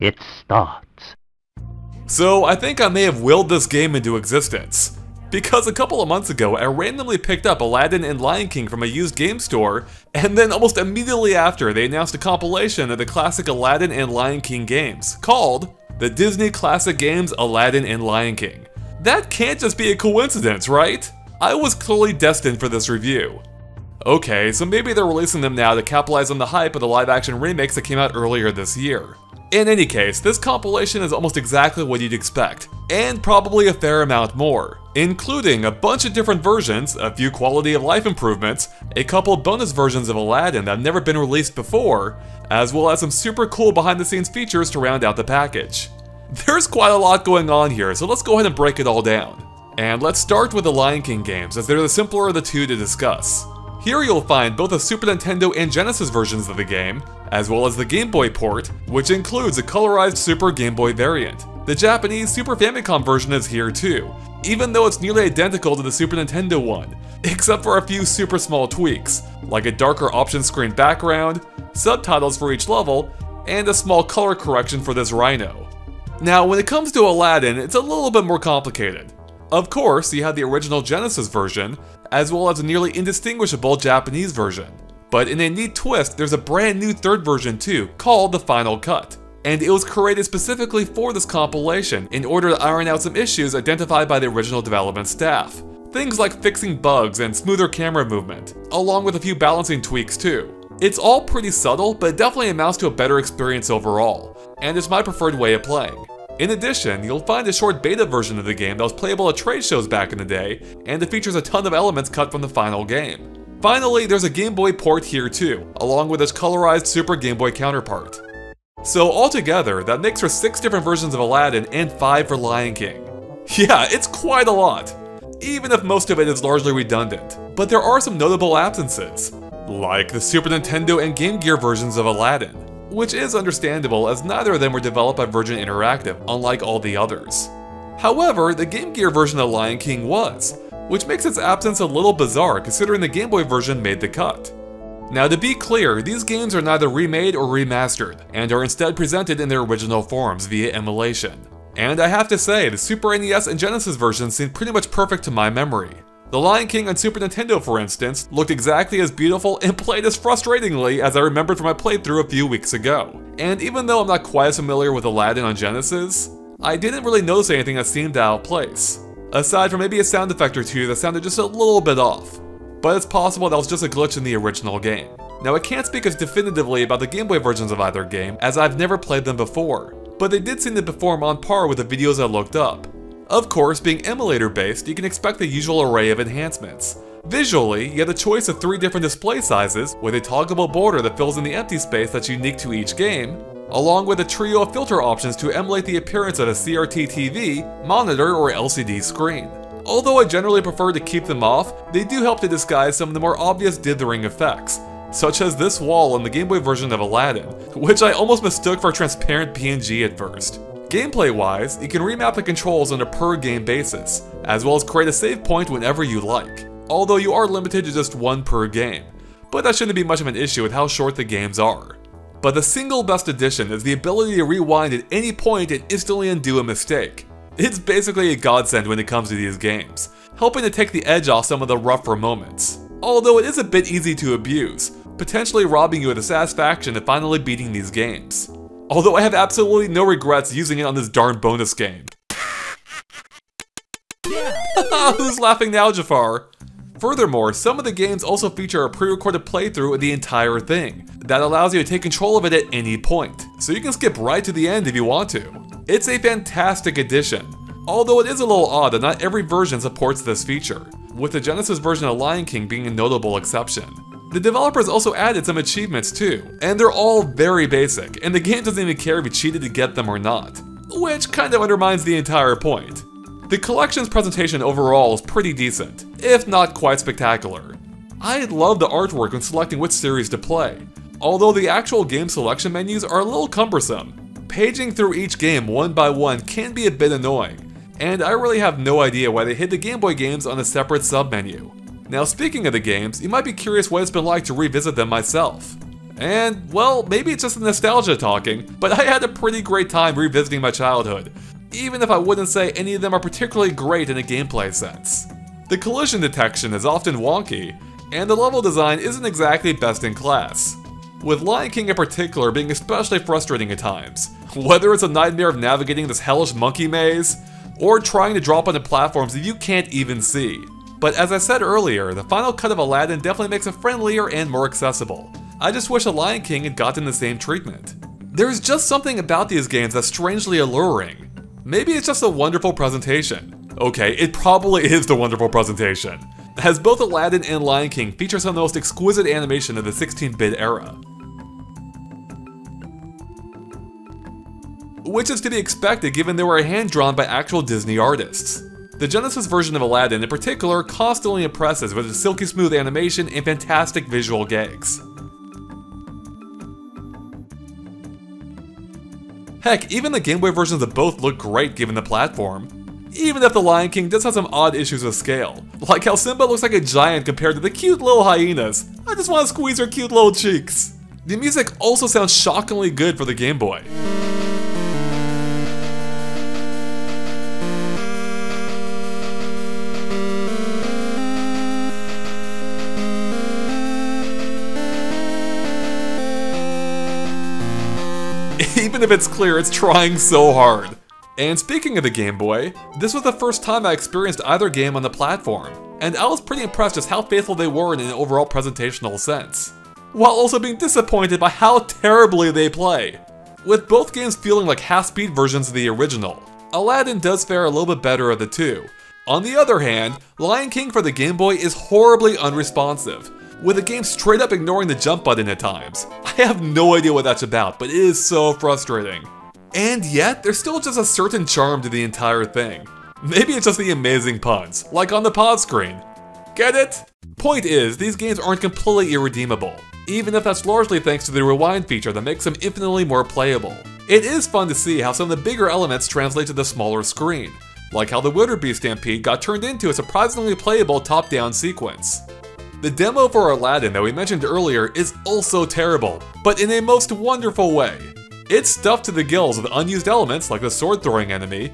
it starts. So I think I may have willed this game into existence, because a couple of months ago I randomly picked up Aladdin and Lion King from a used game store, and then almost immediately after they announced a compilation of the classic Aladdin and Lion King games, called the Disney Classic Games Aladdin and Lion King. That can't just be a coincidence, right? I was clearly destined for this review. Okay, so maybe they're releasing them now to capitalize on the hype of the live-action remakes that came out earlier this year. In any case, this compilation is almost exactly what you'd expect, and probably a fair amount more, including a bunch of different versions, a few quality of life improvements, a couple bonus versions of Aladdin that have never been released before, as well as some super cool behind-the-scenes features to round out the package. There's quite a lot going on here, so let's go ahead and break it all down. And let's start with the Lion King games, as they're the simpler of the two to discuss. Here you'll find both the Super Nintendo and Genesis versions of the game, as well as the Game Boy port, which includes a colorized Super Game Boy variant. The Japanese Super Famicom version is here too, even though it's nearly identical to the Super Nintendo one, except for a few super small tweaks, like a darker option screen background, subtitles for each level, and a small color correction for this rhino. Now when it comes to Aladdin, it's a little bit more complicated. Of course, you had the original Genesis version, as well as a nearly indistinguishable Japanese version. But in a neat twist, there's a brand new third version too, called the Final Cut. And it was created specifically for this compilation in order to iron out some issues identified by the original development staff. Things like fixing bugs and smoother camera movement, along with a few balancing tweaks too. It's all pretty subtle, but it definitely amounts to a better experience overall, and it's my preferred way of playing. In addition, you'll find a short beta version of the game that was playable at trade shows back in the day, and it features a ton of elements cut from the final game. Finally, there's a Game Boy port here too, along with its colorized Super Game Boy counterpart. So altogether, that makes for 6 different versions of Aladdin and 5 for Lion King. Yeah, it's quite a lot, even if most of it is largely redundant. But there are some notable absences, like the Super Nintendo and Game Gear versions of Aladdin, which is understandable as neither of them were developed by Virgin Interactive, unlike all the others. However, the Game Gear version of Lion King was, which makes its absence a little bizarre considering the Game Boy version made the cut. Now to be clear, these games are neither remade or remastered, and are instead presented in their original forms via emulation. And I have to say, the Super NES and Genesis versions seem pretty much perfect to my memory. The Lion King on Super Nintendo, for instance, looked exactly as beautiful and played as frustratingly as I remembered from my playthrough a few weeks ago. And even though I'm not quite as familiar with Aladdin on Genesis, I didn't really notice anything that seemed out of place, aside from maybe a sound effect or two that sounded just a little bit off. But it's possible that was just a glitch in the original game. Now I can't speak as definitively about the Game Boy versions of either game, as I've never played them before, but they did seem to perform on par with the videos I looked up. Of course, being emulator-based, you can expect the usual array of enhancements. Visually, you have the choice of 3 different display sizes, with a toggleable border that fills in the empty space that's unique to each game, along with a trio of filter options to emulate the appearance of a CRT TV, monitor, or LCD screen. Although I generally prefer to keep them off, they do help to disguise some of the more obvious dithering effects, such as this wall in the Game Boy version of Aladdin, which I almost mistook for transparent PNG at first. Gameplay-wise, you can remap the controls on a per-game basis, as well as create a save point whenever you like, although you are limited to just 1 per game, but that shouldn't be much of an issue with how short the games are. But the single best addition is the ability to rewind at any point and instantly undo a mistake. It's basically a godsend when it comes to these games, helping to take the edge off some of the rougher moments, although it is a bit easy to abuse, potentially robbing you of the satisfaction of finally beating these games. Although I have absolutely no regrets using it on this darn bonus game. Who's laughing now, Jafar? Furthermore, some of the games also feature a pre-recorded playthrough of the entire thing that allows you to take control of it at any point, so you can skip right to the end if you want to. It's a fantastic addition, although it is a little odd that not every version supports this feature, with the Genesis version of Lion King being a notable exception. The developers also added some achievements too, and they're all very basic, and the game doesn't even care if you cheated to get them or not, which kind of undermines the entire point. The collection's presentation overall is pretty decent, if not quite spectacular. I love the artwork when selecting which series to play, although the actual game selection menus are a little cumbersome. Paging through each game one by one can be a bit annoying, and I really have no idea why they hid the Game Boy games on a separate submenu. Now speaking of the games, you might be curious what it's been like to revisit them myself. And, well, maybe it's just the nostalgia talking, but I had a pretty great time revisiting my childhood, even if I wouldn't say any of them are particularly great in a gameplay sense. The collision detection is often wonky, and the level design isn't exactly best in class, with Lion King in particular being especially frustrating at times. Whether it's a nightmare of navigating this hellish monkey maze, or trying to drop onto platforms that you can't even see. But as I said earlier, the final cut of Aladdin definitely makes it friendlier and more accessible. I just wish The Lion King had gotten the same treatment. There's just something about these games that's strangely alluring. Maybe it's just a wonderful presentation. Okay, it probably is the wonderful presentation, as both Aladdin and Lion King feature some of the most exquisite animation of the 16-bit era. Which is to be expected given they were hand-drawn by actual Disney artists. The Genesis version of Aladdin in particular constantly impresses with its silky smooth animation and fantastic visual gags. Heck, even the Game Boy versions of both look great given the platform, even if The Lion King does have some odd issues with scale, like how Simba looks like a giant compared to the cute little hyenas. I just want to squeeze her cute little cheeks. The music also sounds shockingly good for the Game Boy. Even if it's clear, it's trying so hard. And speaking of the Game Boy, this was the first time I experienced either game on the platform, and I was pretty impressed just how faithful they were in an overall presentational sense, while also being disappointed by how terribly they play. With both games feeling like half-speed versions of the original, Aladdin does fare a little bit better of the two. On the other hand, Lion King for the Game Boy is horribly unresponsive, with the game straight up ignoring the jump button at times. I have no idea what that's about, but it is so frustrating. And yet, there's still just a certain charm to the entire thing. Maybe it's just the amazing puns, like on the pause screen. Get it? Point is, these games aren't completely irredeemable, even if that's largely thanks to the rewind feature that makes them infinitely more playable. It is fun to see how some of the bigger elements translate to the smaller screen, like how the Wildebeest Stampede got turned into a surprisingly playable top-down sequence. The demo for Aladdin that we mentioned earlier is also terrible, but in a most wonderful way. It's stuffed to the gills with unused elements like the sword-throwing enemy,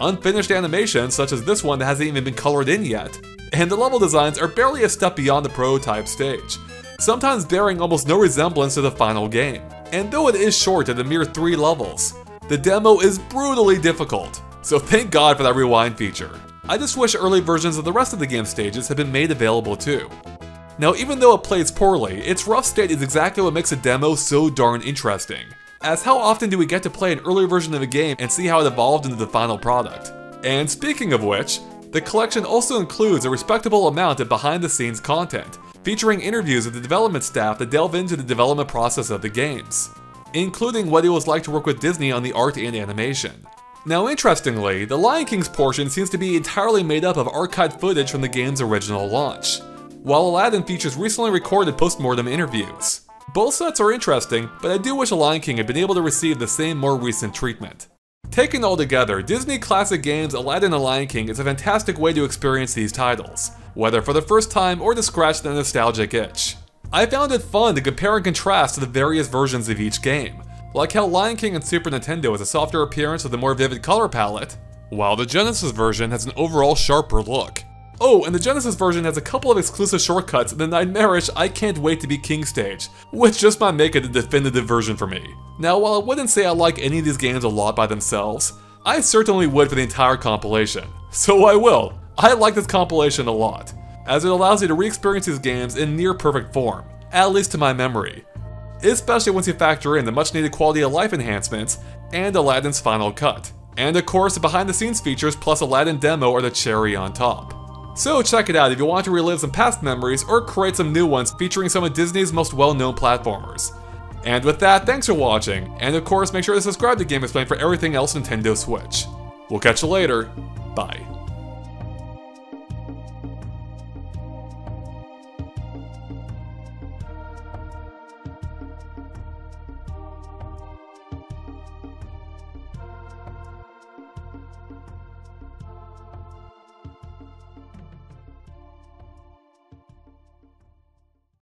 unfinished animations such as this one that hasn't even been colored in yet, and the level designs are barely a step beyond the prototype stage, sometimes bearing almost no resemblance to the final game. And though it is short at a mere 3 levels, the demo is brutally difficult, so thank God for that rewind feature. I just wish early versions of the rest of the game stages had been made available too. Now, even though it plays poorly, its rough state is exactly what makes a demo so darn interesting, as how often do we get to play an early version of a game and see how it evolved into the final product? And speaking of which, the collection also includes a respectable amount of behind-the-scenes content, featuring interviews with the development staff that delve into the development process of the games, including what it was like to work with Disney on the art and animation. Now interestingly, the Lion King's portion seems to be entirely made up of archived footage from the game's original launch, while Aladdin features recently recorded post-mortem interviews. Both sets are interesting, but I do wish The Lion King had been able to receive the same more recent treatment. Taken all together, Disney Classic Games Aladdin and Lion King is a fantastic way to experience these titles, whether for the first time or to scratch the nostalgic itch. I found it fun to compare and contrast to the various versions of each game, like how Lion King and Super Nintendo has a softer appearance with a more vivid color palette, while the Genesis version has an overall sharper look. Oh, and the Genesis version has a couple of exclusive shortcuts in the nightmarish I Can't Wait to Be King stage, which just might make it a definitive version for me. Now, while I wouldn't say I like any of these games a lot by themselves, I certainly would for the entire compilation. So I will. I like this compilation a lot, as it allows you to re-experience these games in near-perfect form, at least to my memory, especially once you factor in the much-needed quality of life enhancements and Aladdin's final cut. And of course, the behind-the-scenes features plus Aladdin demo are the cherry on top. So check it out if you want to relive some past memories or create some new ones featuring some of Disney's most well-known platformers. And with that, thanks for watching, and of course make sure to subscribe to Game Explained for everything else Nintendo Switch. We'll catch you later, bye.